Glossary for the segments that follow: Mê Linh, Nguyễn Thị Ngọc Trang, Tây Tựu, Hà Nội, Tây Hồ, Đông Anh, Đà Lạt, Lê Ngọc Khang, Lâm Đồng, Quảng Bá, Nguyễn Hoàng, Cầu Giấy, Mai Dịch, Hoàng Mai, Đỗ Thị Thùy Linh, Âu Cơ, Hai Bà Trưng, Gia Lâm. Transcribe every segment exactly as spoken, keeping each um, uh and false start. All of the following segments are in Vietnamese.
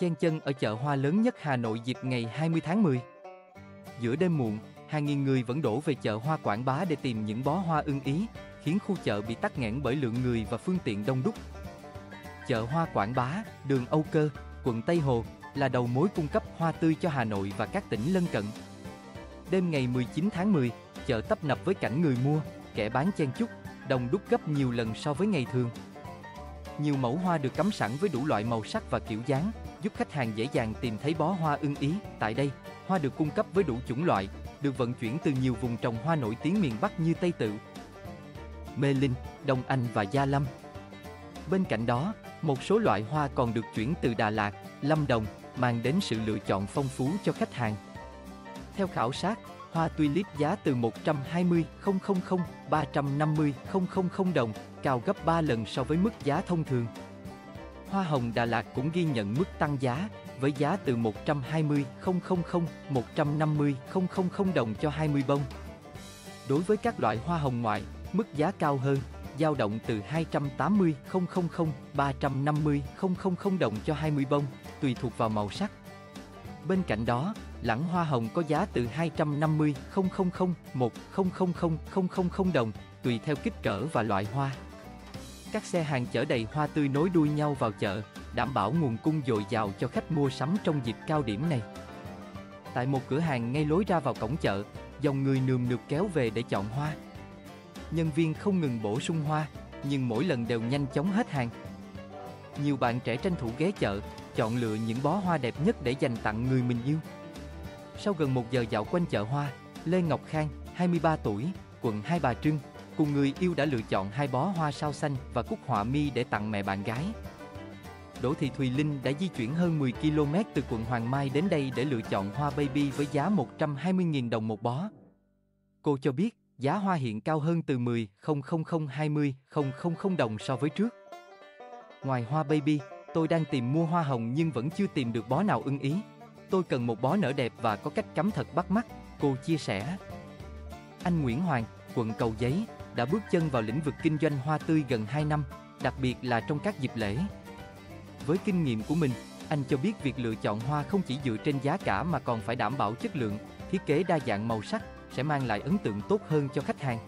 chen chân ở chợ hoa lớn nhất Hà Nội dịp ngày hai mươi tháng mười. Giữa đêm muộn, hàng nghìn người vẫn đổ về chợ hoa Quảng Bá để tìm những bó hoa ưng ý, khiến khu chợ bị tắc nghẽn bởi lượng người và phương tiện đông đúc. Chợ hoa Quảng Bá, đường Âu Cơ, quận Tây Hồ là đầu mối cung cấp hoa tươi cho Hà Nội và các tỉnh lân cận. Đêm ngày mười chín tháng mười, chợ tấp nập với cảnh người mua, kẻ bán chen chúc, đông đúc gấp nhiều lần so với ngày thường. Nhiều mẫu hoa được cắm sẵn với đủ loại màu sắc và kiểu dáng, giúp khách hàng dễ dàng tìm thấy bó hoa ưng ý. Tại đây, hoa được cung cấp với đủ chủng loại, được vận chuyển từ nhiều vùng trồng hoa nổi tiếng miền Bắc như Tây Tựu, Mê Linh, Đông Anh và Gia Lâm. Bên cạnh đó, một số loại hoa còn được chuyển từ Đà Lạt, Lâm Đồng, mang đến sự lựa chọn phong phú cho khách hàng. Theo khảo sát, hoa tulip giá từ một trăm hai mươi nghìn đến ba trăm năm mươi nghìn đồng, cao gấp ba lần so với mức giá thông thường. Hoa hồng Đà Lạt cũng ghi nhận mức tăng giá, với giá từ một trăm hai mươi nghìn đến một trăm năm mươi nghìn đồng cho hai mươi bông. Đối với các loại hoa hồng ngoại, mức giá cao hơn, dao động từ hai trăm tám mươi nghìn đến ba trăm năm mươi nghìn đồng cho hai mươi bông, tùy thuộc vào màu sắc. Bên cạnh đó, lẵng hoa hồng có giá từ hai trăm năm mươi nghìn đến một trăm nghìn đồng, tùy theo kích cỡ và loại hoa. Các xe hàng chở đầy hoa tươi nối đuôi nhau vào chợ, đảm bảo nguồn cung dồi dào cho khách mua sắm trong dịp cao điểm này. Tại một cửa hàng ngay lối ra vào cổng chợ, dòng người nườm nượp kéo về để chọn hoa. Nhân viên không ngừng bổ sung hoa, nhưng mỗi lần đều nhanh chóng hết hàng. Nhiều bạn trẻ tranh thủ ghé chợ, chọn lựa những bó hoa đẹp nhất để dành tặng người mình yêu. Sau gần một giờ dạo quanh chợ hoa, Lê Ngọc Khang, hai mươi ba tuổi, quận Hai Bà Trưng, cùng người yêu đã lựa chọn hai bó hoa sao xanh và cúc họa mi để tặng mẹ bạn gái. Đỗ Thị Thùy Linh đã di chuyển hơn mười ki lô mét từ quận Hoàng Mai đến đây để lựa chọn hoa baby với giá một trăm hai mươi nghìn đồng một bó. Cô cho biết, giá hoa hiện cao hơn từ mười nghìn đến hai mươi nghìn đồng so với trước. Ngoài hoa baby, tôi đang tìm mua hoa hồng nhưng vẫn chưa tìm được bó nào ưng ý. Tôi cần một bó nở đẹp và có cách cắm thật bắt mắt, cô chia sẻ. Anh Nguyễn Hoàng, quận Cầu Giấy, đã bước chân vào lĩnh vực kinh doanh hoa tươi gần hai năm, đặc biệt là trong các dịp lễ. Với kinh nghiệm của mình, anh cho biết việc lựa chọn hoa không chỉ dựa trên giá cả mà còn phải đảm bảo chất lượng, thiết kế đa dạng màu sắc sẽ mang lại ấn tượng tốt hơn cho khách hàng.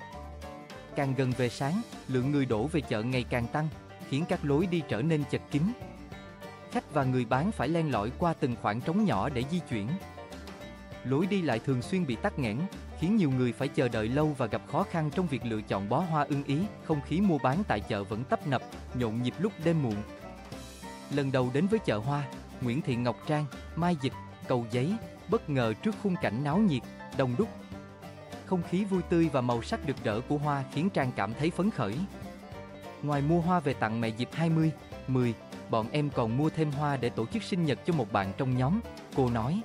Càng gần về sáng, lượng người đổ về chợ ngày càng tăng, khiến các lối đi trở nên chật kín. Khách và người bán phải len lỏi qua từng khoảng trống nhỏ để di chuyển. Lối đi lại thường xuyên bị tắc nghẽn, khiến nhiều người phải chờ đợi lâu và gặp khó khăn trong việc lựa chọn bó hoa ưng ý. Không khí mua bán tại chợ vẫn tấp nập, nhộn nhịp lúc đêm muộn. Lần đầu đến với chợ hoa, Nguyễn Thị Ngọc Trang, Mai Dịch, Cầu Giấy, bất ngờ trước khung cảnh náo nhiệt, đông đúc. Không khí vui tươi và màu sắc rực rỡ của hoa khiến Trang cảm thấy phấn khởi. Ngoài mua hoa về tặng mẹ dịp hai mươi, mười, bọn em còn mua thêm hoa để tổ chức sinh nhật cho một bạn trong nhóm, cô nói.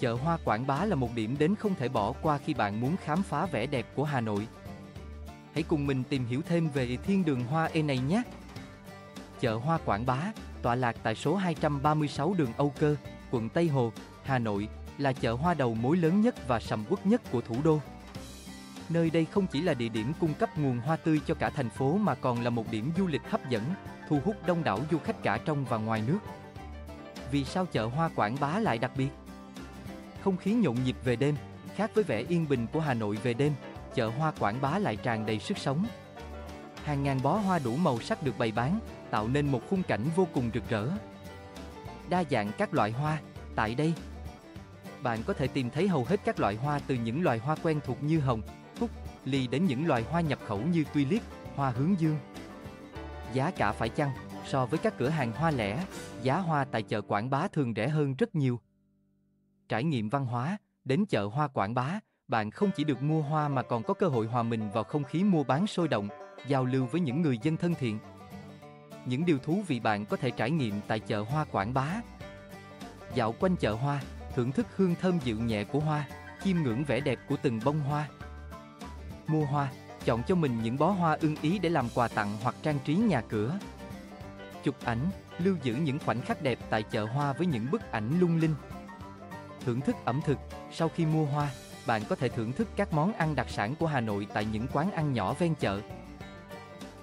Chợ hoa Quảng Bá là một điểm đến không thể bỏ qua khi bạn muốn khám phá vẻ đẹp của Hà Nội. Hãy cùng mình tìm hiểu thêm về thiên đường hoa e này nhé! Chợ hoa Quảng Bá, tọa lạc tại số hai trăm ba mươi sáu đường Âu Cơ, quận Tây Hồ, Hà Nội, là chợ hoa đầu mối lớn nhất và sầm uất nhất của thủ đô. Nơi đây không chỉ là địa điểm cung cấp nguồn hoa tươi cho cả thành phố mà còn là một điểm du lịch hấp dẫn, thu hút đông đảo du khách cả trong và ngoài nước. Vì sao chợ hoa Quảng Bá lại đặc biệt? Không khí nhộn nhịp về đêm, khác với vẻ yên bình của Hà Nội về đêm, chợ hoa Quảng Bá lại tràn đầy sức sống. Hàng ngàn bó hoa đủ màu sắc được bày bán, tạo nên một khung cảnh vô cùng rực rỡ. Đa dạng các loại hoa, tại đây, bạn có thể tìm thấy hầu hết các loại hoa từ những loài hoa quen thuộc như hồng, cúc, ly đến những loài hoa nhập khẩu như tulip, hoa hướng dương. Giá cả phải chăng, so với các cửa hàng hoa lẻ, giá hoa tại chợ Quảng Bá thường rẻ hơn rất nhiều. Trải nghiệm văn hóa, đến chợ hoa Quảng Bá, bạn không chỉ được mua hoa mà còn có cơ hội hòa mình vào không khí mua bán sôi động, giao lưu với những người dân thân thiện. Những điều thú vị bạn có thể trải nghiệm tại chợ hoa Quảng Bá. Dạo quanh chợ hoa, thưởng thức hương thơm dịu nhẹ của hoa, chiêm ngưỡng vẻ đẹp của từng bông hoa. Mua hoa, chọn cho mình những bó hoa ưng ý để làm quà tặng hoặc trang trí nhà cửa. Chụp ảnh, lưu giữ những khoảnh khắc đẹp tại chợ hoa với những bức ảnh lung linh. Thưởng thức ẩm thực, sau khi mua hoa, bạn có thể thưởng thức các món ăn đặc sản của Hà Nội tại những quán ăn nhỏ ven chợ.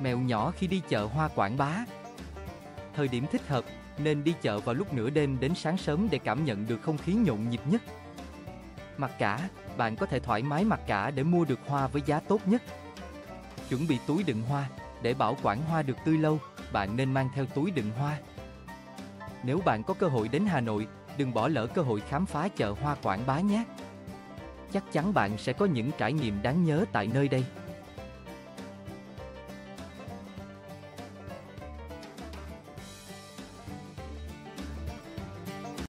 Mẹo nhỏ khi đi chợ hoa Quảng Bá. thời điểm thích hợp, nên đi chợ vào lúc nửa đêm đến sáng sớm để cảm nhận được không khí nhộn nhịp nhất. Mặc cả, bạn có thể thoải mái mặc cả để mua được hoa với giá tốt nhất. Chuẩn bị túi đựng hoa, để bảo quản hoa được tươi lâu, bạn nên mang theo túi đựng hoa. Nếu bạn có cơ hội đến Hà Nội, đừng bỏ lỡ cơ hội khám phá chợ hoa Quảng Bá nhé. Chắc chắn bạn sẽ có những trải nghiệm đáng nhớ tại nơi đây.